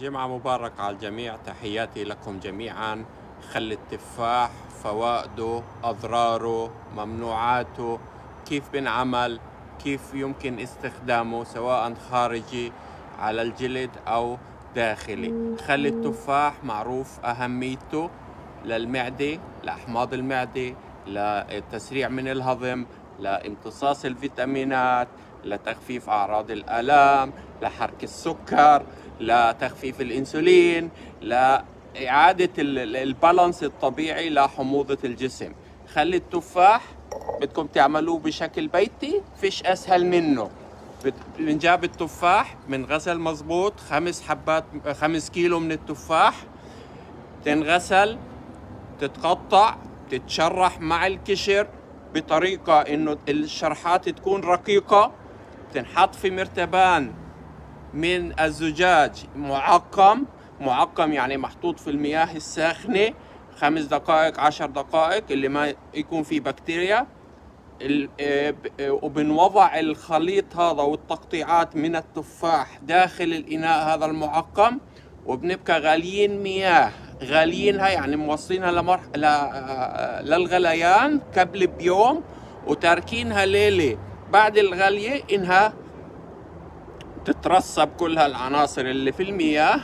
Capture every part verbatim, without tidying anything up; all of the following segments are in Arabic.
جمعة مباركة على الجميع. تحياتي لكم جميعا. خل التفاح فوائده، أضراره، ممنوعاته، كيف بنعمل، كيف يمكن استخدامه سواء خارجي على الجلد أو داخلي. خل التفاح معروف أهميته للمعدة، لأحماض المعدة، للتسريع من الهضم، لامتصاص الفيتامينات، لتخفيف أعراض الآلام، لحرق السكر، لتخفيف الإنسولين، لإعادة البالانس الطبيعي لحموضة الجسم. خل التفاح بدكم تعملوه بشكل بيتي، فيش أسهل منه. بنجاب التفاح، بنغسل مظبوط، خمس حبات خمس كيلو من التفاح، تنغسل، تتقطع، تتشرح مع القشر بطريقة إنه الشرحات تكون رقيقة، تنحط في مرتبان من الزجاج معقم. معقم يعني محطوط في المياه الساخنة خمس دقائق عشر دقائق اللي ما يكون فيه بكتيريا. وبنوضع الخليط هذا والتقطيعات من التفاح داخل الإناء هذا المعقم، وبنبقى غاليين مياه، غاليينها يعني موصلينها لمرح... ل... للغليان قبل بيوم، وتاركينها ليلة بعد الغلية إنها تترسب كل هالعناصر اللي في المياه،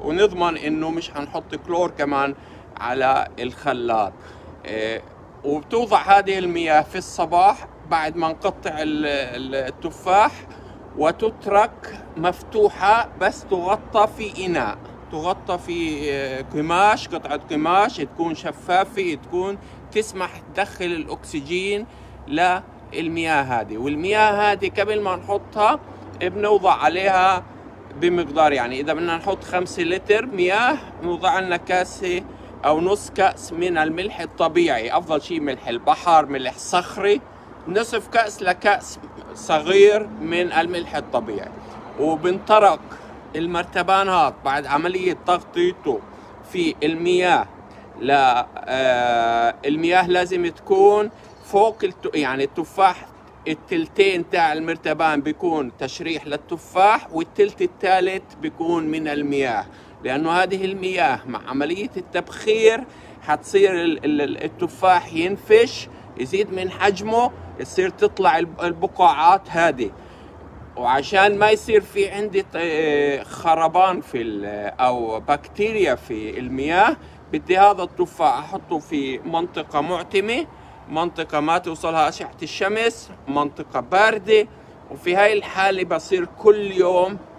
ونضمن إنه مش هنحط كلور كمان على الخلاط. إيه، وبتوضع هذه المياه في الصباح بعد ما نقطع التفاح، وتترك مفتوحة بس تغطى في إناء، تغطى في قماش، قطعة قماش تكون شفافة، تكون تسمح تدخل الأكسجين للمياه هذه. والمياه هذه قبل ما نحطها بنوضع عليها بمقدار، يعني إذا بدنا نحط خمسة لتر مياه نوضع لنا كاسة أو نص كأس من الملح الطبيعي، أفضل شيء ملح البحر، ملح صخري، نصف كأس لكأس صغير من الملح الطبيعي. وبنطرق المرتبان هذا بعد عملية تغطيته في المياه. لا آه المياه لازم تكون فوق الت... يعني التفاح التلتين تاع المرتبان بيكون تشريح للتفاح، والتلت الثالث بيكون من المياه، لأنه هذه المياه مع عملية التبخير حتصير التفاح ينفش، يزيد من حجمه، يصير تطلع البقعات هذه. وعشان ما يصير في عندي خربان في أو بكتيريا في المياه، بدي هذا التفاح أحطه في منطقة معتمة، منطقة ما توصلها أشعة الشمس، منطقة باردة، وفي هاي الحالة بصير كل يوم